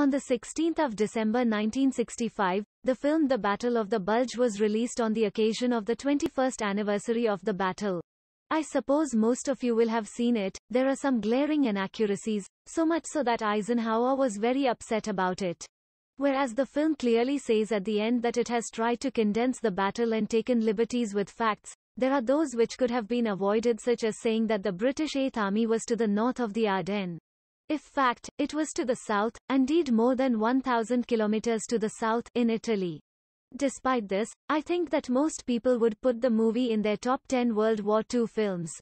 On 16 December 1965, the film The Battle of the Bulge was released on the occasion of the 21st anniversary of the battle. I suppose most of you will have seen it. There are some glaring inaccuracies, so much so that Eisenhower was very upset about it. Whereas the film clearly says at the end that it has tried to condense the battle and taken liberties with facts, there are those which could have been avoided, such as saying that the British 8th Army was to the north of the Ardennes. In fact, it was to the south, indeed more than 1,000 kilometers to the south, in Italy. Despite this, I think that most people would put the movie in their top 10 World War II films.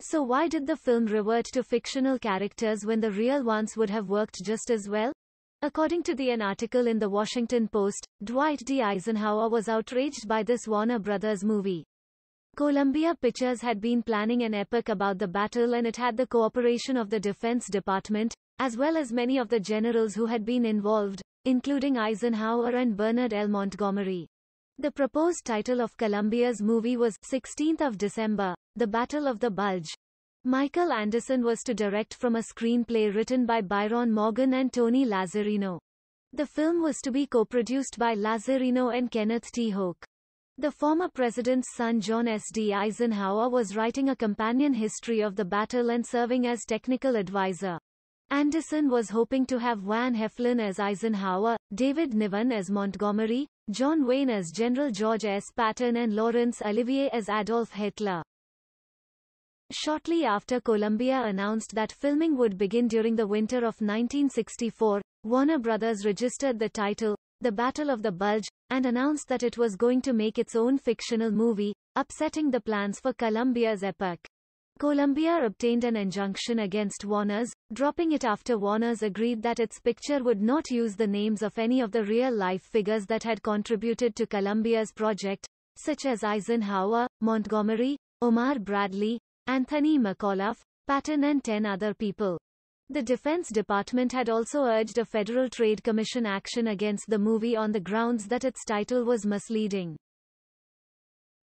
So why did the film revert to fictional characters when the real ones would have worked just as well? According to an article in the Washington Post, Dwight D. Eisenhower was outraged by this Warner Brothers movie. Columbia Pictures had been planning an epic about the battle, and it had the cooperation of the Defense Department, as well as many of the generals who had been involved, including Eisenhower and Bernard L. Montgomery. The proposed title of Columbia's movie was 16th of December, The Battle of the Bulge. Michael Anderson was to direct from a screenplay written by Byron Morgan and Tony Lazzarino. The film was to be co-produced by Lazzarino and Kenneth T. Hoeck. The former president's son John S. D. Eisenhower was writing a companion history of the battle and serving as technical advisor. Anderson was hoping to have Van Heflin as Eisenhower, David Niven as Montgomery, John Wayne as General George S. Patton, and Laurence Olivier as Adolf Hitler. Shortly after Columbia announced that filming would begin during the winter of 1964, Warner Brothers registered the title, The Battle of the Bulge, and announced that it was going to make its own fictional movie, upsetting the plans for Columbia's epic. Columbia obtained an injunction against Warner's, dropping it after Warner's agreed that its picture would not use the names of any of the real-life figures that had contributed to Columbia's project, such as Eisenhower, Montgomery, Omar Bradley, Anthony McAuliffe, Patton, and 10 other people. The Defense Department had also urged a Federal Trade Commission action against the movie on the grounds that its title was misleading.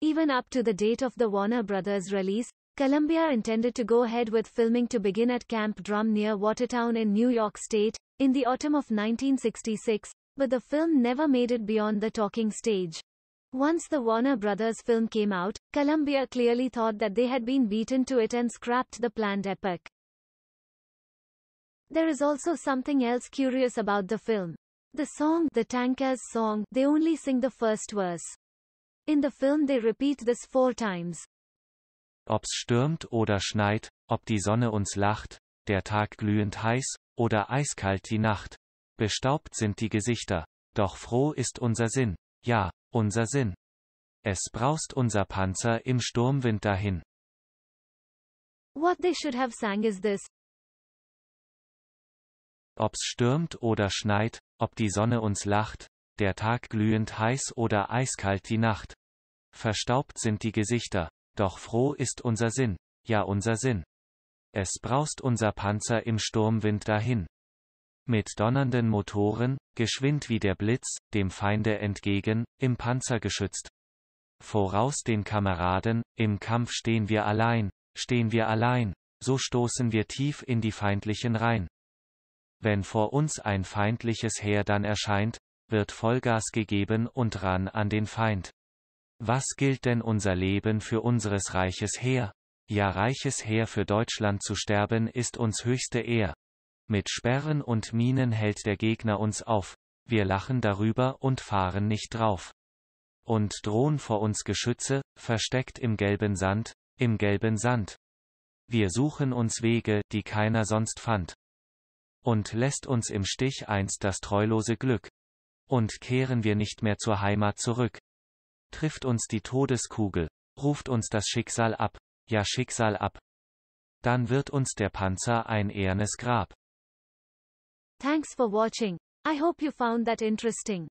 Even up to the date of the Warner Brothers release, Columbia intended to go ahead with filming to begin at Camp Drum near Watertown in New York State, in the autumn of 1966, but the film never made it beyond the talking stage. Once the Warner Brothers film came out, Columbia clearly thought that they had been beaten to it and scrapped the planned epic. There is also something else curious about the film. The song, the Tankers' song, they only sing the first verse. In the film they repeat this 4 times. Ob's stürmt oder schneit, ob die Sonne uns lacht, der Tag glühend heiß, oder eiskalt die Nacht. Bestaubt sind die Gesichter, doch froh ist unser Sinn, ja, unser Sinn. Es braust unser Panzer im Sturmwind dahin. What they should have sang is this. Ob's stürmt oder schneit, ob die Sonne uns lacht, der Tag glühend heiß oder eiskalt die Nacht. Verstaubt sind die Gesichter, doch froh ist unser Sinn, ja unser Sinn. Es braust unser Panzer im Sturmwind dahin. Mit donnernden Motoren, geschwind wie der Blitz, dem Feinde entgegen, im Panzer geschützt. Voraus den Kameraden, im Kampf stehen wir allein, so stoßen wir tief in die feindlichen Reihen. Wenn vor uns ein feindliches Heer dann erscheint, wird Vollgas gegeben und ran an den Feind. Was gilt denn unser Leben für unseres reiches Heer? Ja, reiches Heer, für Deutschland zu sterben ist uns höchste Ehr. Mit Sperren und Minen hält der Gegner uns auf, wir lachen darüber und fahren nicht drauf. Und drohen vor uns Geschütze, versteckt im gelben Sand. Wir suchen uns Wege, die keiner sonst fand. Und lässt uns im Stich einst das treulose Glück. Und kehren wir nicht mehr zur Heimat zurück. Trifft uns die Todeskugel, ruft uns das Schicksal ab, ja Schicksal ab. Dann wird uns der Panzer ein ehernes Grab. Thanks for watching. I hope you found that interesting.